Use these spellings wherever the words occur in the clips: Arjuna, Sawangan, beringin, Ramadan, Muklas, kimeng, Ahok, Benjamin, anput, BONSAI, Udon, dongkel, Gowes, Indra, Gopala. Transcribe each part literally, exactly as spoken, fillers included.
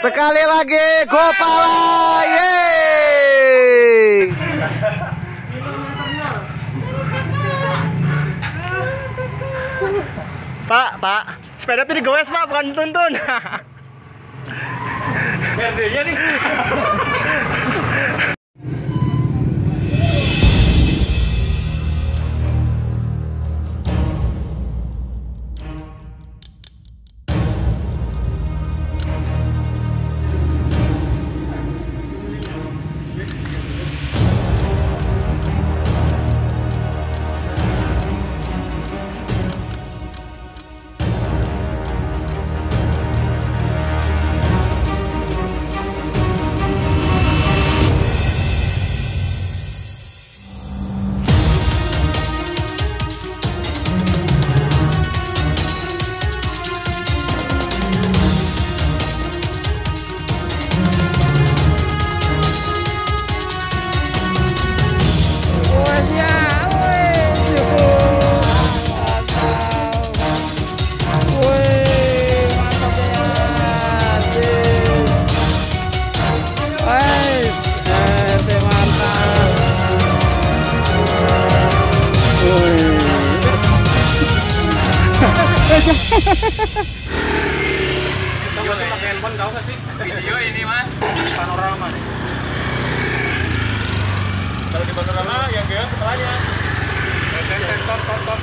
Sekali lagi Gopala, yeay. Pak, Pak, sepeda tuh digoes Pak, bukan tuntun. Sepedanya nih. Kamu masih pakai handphone tahu nggak sih? Video ini mas, panorama nih. Kalau di panorama yang gaya setelahnya. Sensor, sensor, sensor.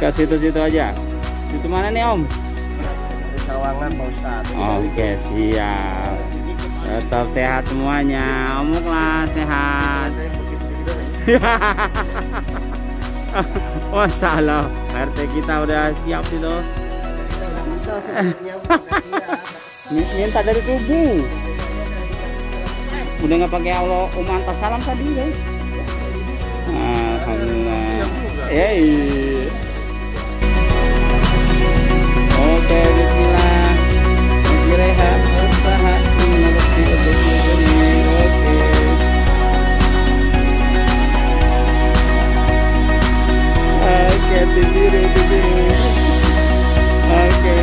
Ke situ-situ aja. Situ mana nih Om? Sawangan Pak Ustadz. Oke siap. Tetap sehat semuanya. Om Muklas sehat. Wassalam. R T kita udah siap situ. Minta dari subuh. Udah nggak pakai Allah umantas salam tadi deh. Alhamdulillah. Eh. Oke, bismillah. Bismillah, usaha mengerti untuk mengerti. Oke, diri diri. Oke.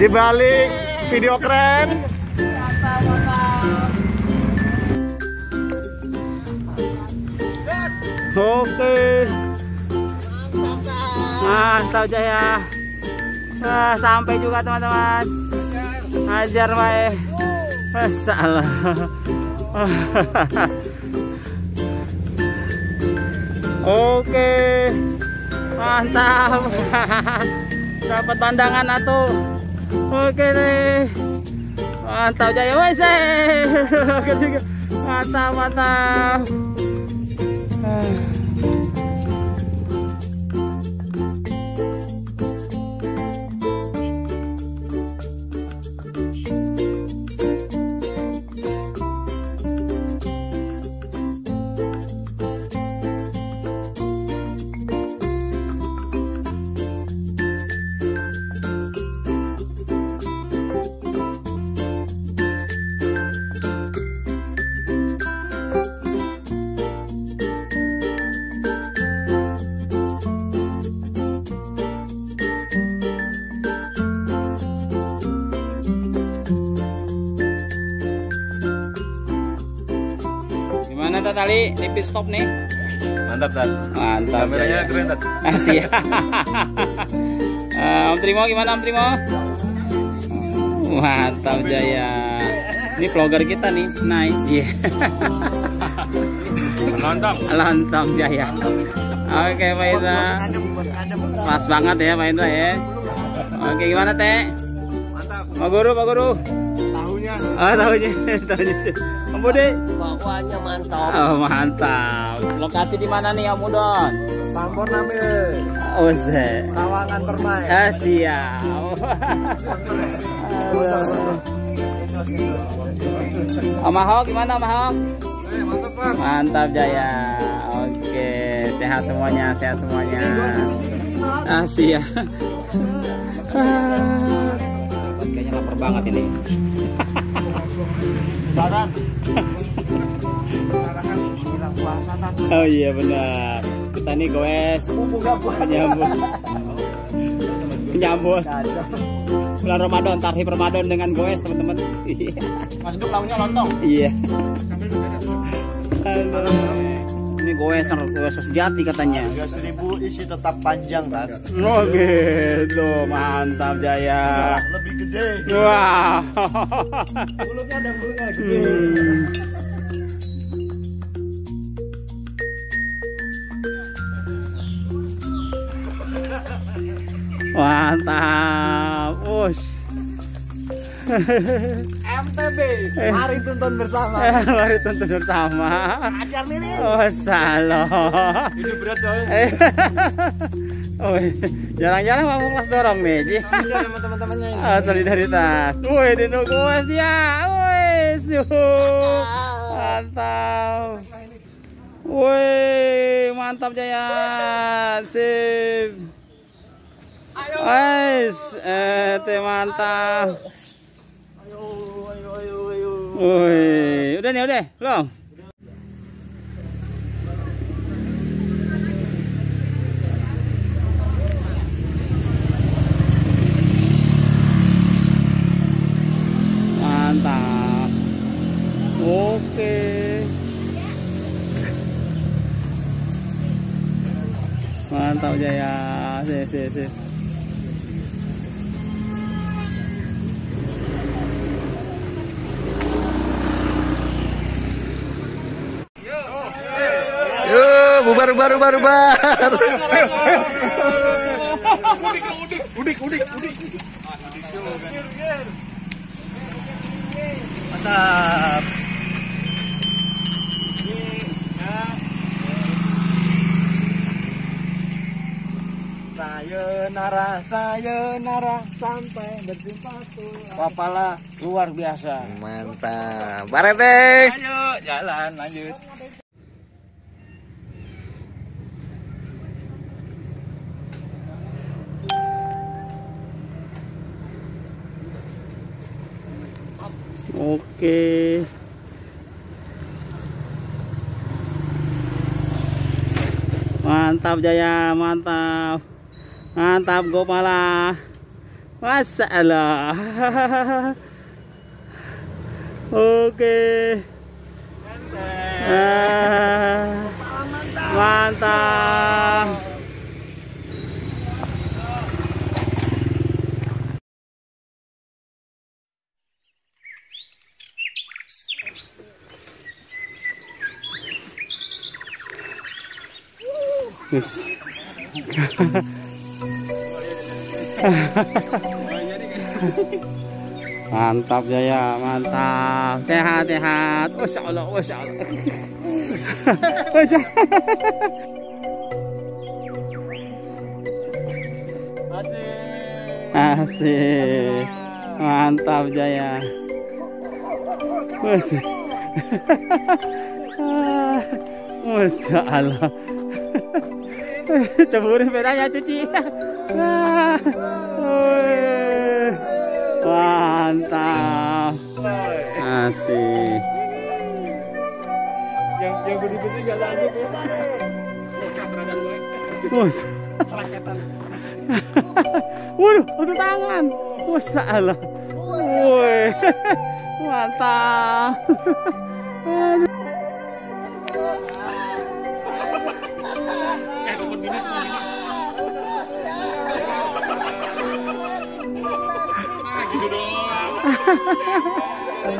Dibalik video keren. Oke. Nah, tahu aja ya. Nah, sampai juga teman-teman. Ajar wae. Salah. Oke. Mantap. Dapat pandangan atuh. Oke deh. Mantap jaya wae. Mantap, mantap. Tali nipis stop nih. Mantap, Tad. Mantap. Kameranya keren, Tad. Makasih. Om Trimo gimana, Om Trimo? Mantap jaya. Ini vlogger kita nih. Nice. Iya. Lontong. Lontong jaya. Oke, Pak Indra. Pas banget ya, Pak Indra ya. Oke, gimana, Teh? Mantap. Pak Guru, Pak Guru. Tahunya. Ah, tahunya. Tahunya. Bude. Bawaannya mantap. Oh, mantap. Lokasi di mana nih, Om Udon? Sampur nambil. Oh, se. Sawangan bermain. Ah, siap. Om Ahok gimana, Om Ahok? Eh, mantap, Pak. Mantap jaya. Oke, sehat semuanya, sehat semuanya. Ah, siap. Kayaknya lapar banget ini. Saran. Oh iya benar. Kita nih goes menyambut menyambut bulan Ramadan, tarhib Ramadan dengan goes, teman-teman. Mas Duk launya lontong. Iya. Ini goes goes sejati katanya. tiga ribu isi tetap panjang kan. Oh gitu. Mantap jaya. Lebih gede. Wah. Mulutnya ada mulutnya gede. Mantap, us. M T B, mari tonton bersama. Mari tonton bersama. Ajar ini. Oh salah. Ini berat soalnya. Oh, jarang-jarang mau kelas dorong nih. Solidaritas sama teman-temannya ini. Ah, solidaritas. Woi, dino gue dia. Woi, mantap. Woi, mantap jaya. Sip. Wes, eh mantap. Ayo, ayo, ayo, ayo. Woi, udah nih, udah, belum? Mantap. Oke. Mantap jaya. Sih, sih, sih. Baru baru baru baru. Udik udik udik udik. Mantap. Sayonara sayonara sampai berjumpa tuh. Gopala luar biasa. Mantap. Barete. Ayo jalan lanjut. Oke. Mantap jaya, mantap. Mantap Gopala. Masalah. Oke. Ah, mantap. Yes. Mantap Jaya, mantap. Sehat, sehat. Masya Allah, masya Allah. Asik. Mantap Jaya. Masya Allah. Ceburin bedanya cuci. Nah. Mantap. Asik. Yang yang bersih-bersih enggak sanggup. Bos. Selaketan. Waduh, aduh tangan. Wassalam. Woi. Mantap.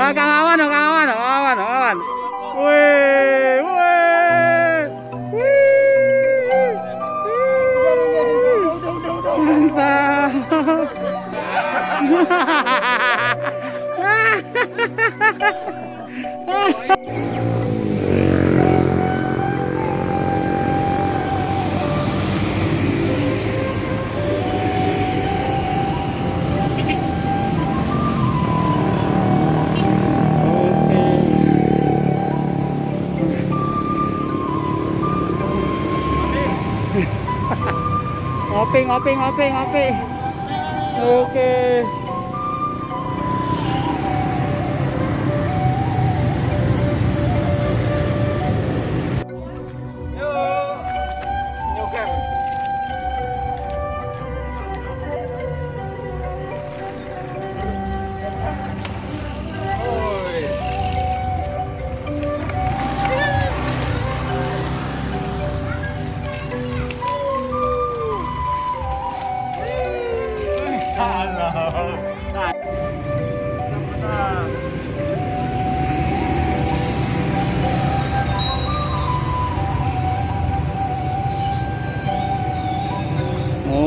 Ah, Kang Awan, Kang Awan, Kang Awan, Kang Awan. Wih, wih. Mantap. Ngopi, ngopi, ngopi, ngopi. Oke.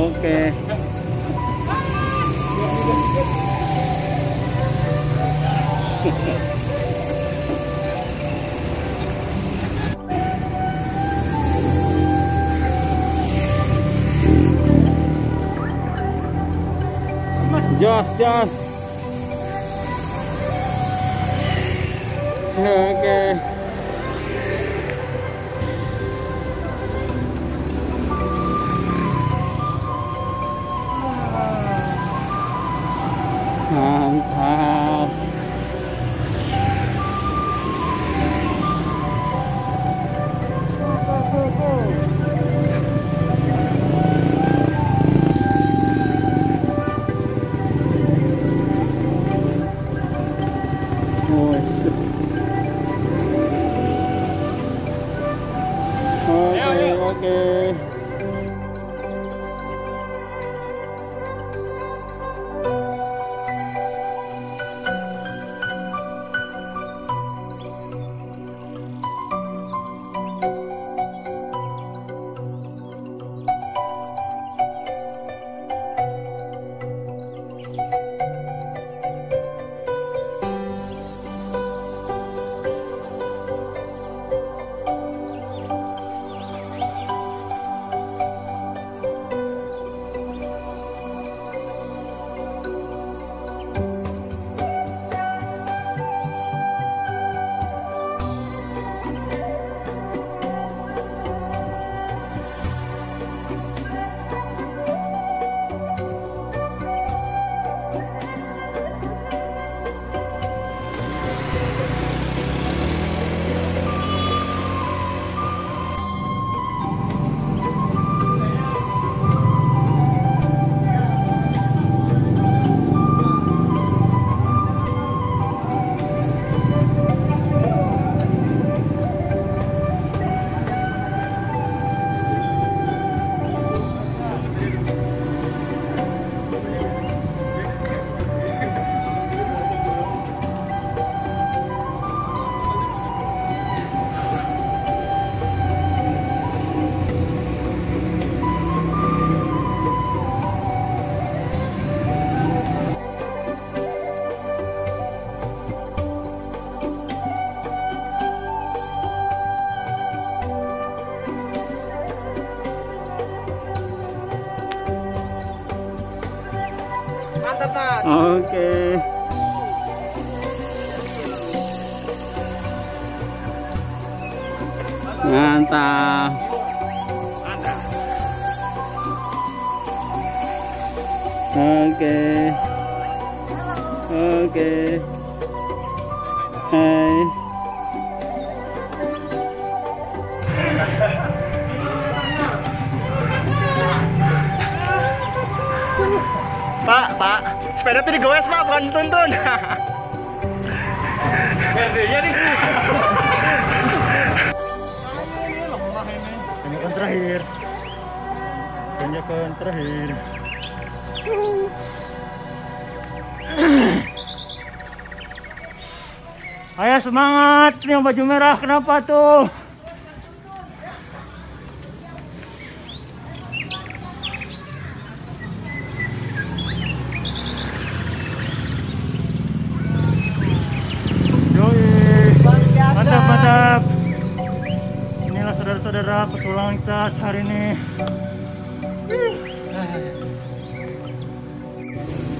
Oke. Jos, jos. Oke. Mantap. Oh, oke, oke. Oke. Okay. Mantap. Oke. Okay. Oke. Okay. Hai. Pak, Pak, sepeda tuh digowes, Pak, bukan tuntun. Bedanya nih. Ini kan terakhir. Ini kan terakhir. Ayo semangat, yang baju merah kenapa tuh? Saudara, petualangan kita hari ini.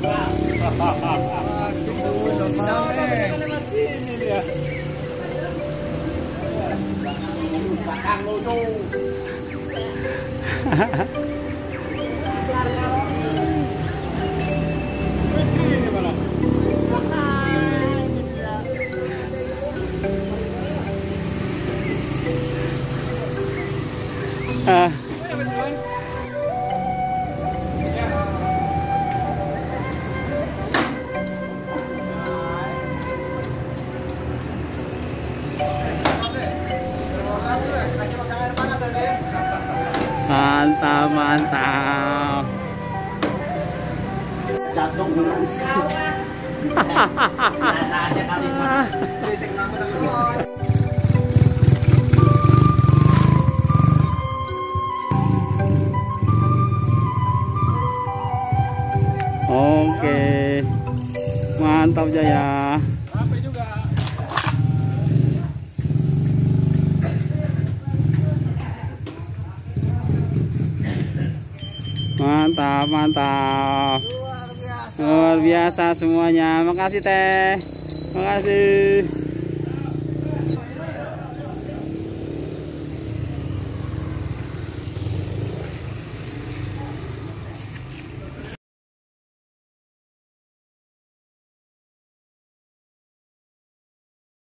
Ah. Mantap, mantap. Jatuh dulu. Hahaha. Oke, mantap Jaya. Sampai juga. Mantap, mantap. Luar biasa, luar biasa semuanya. Makasih Teh. Makasih.